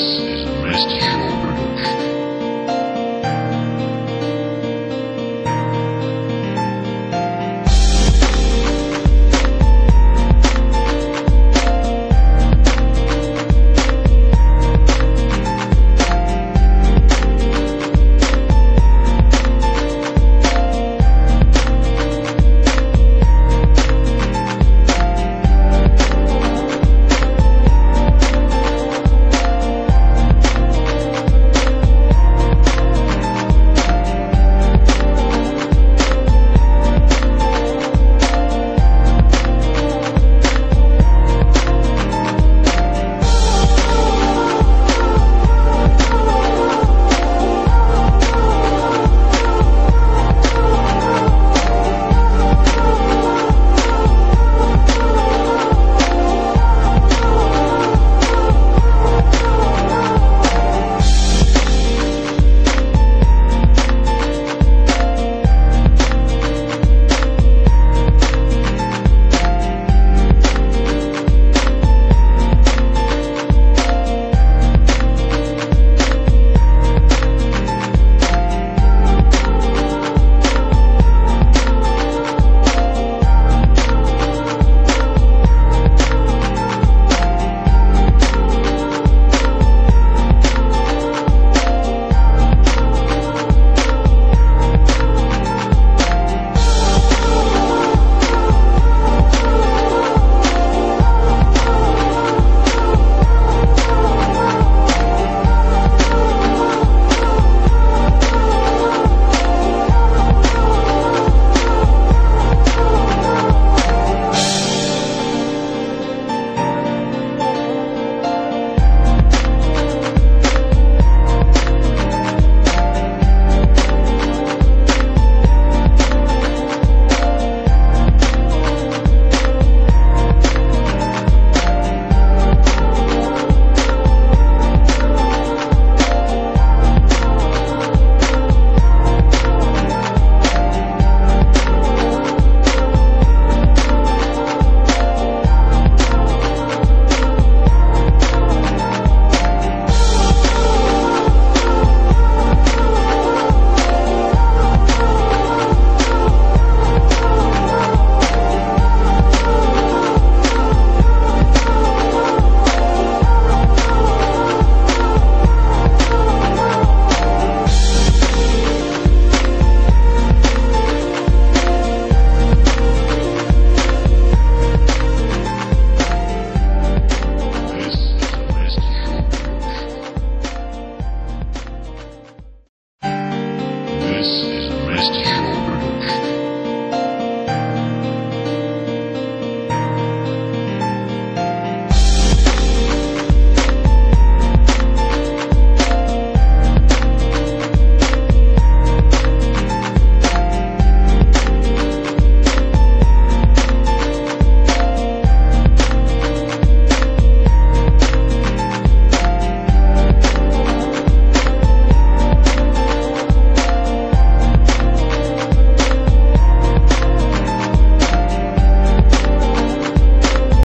This is a message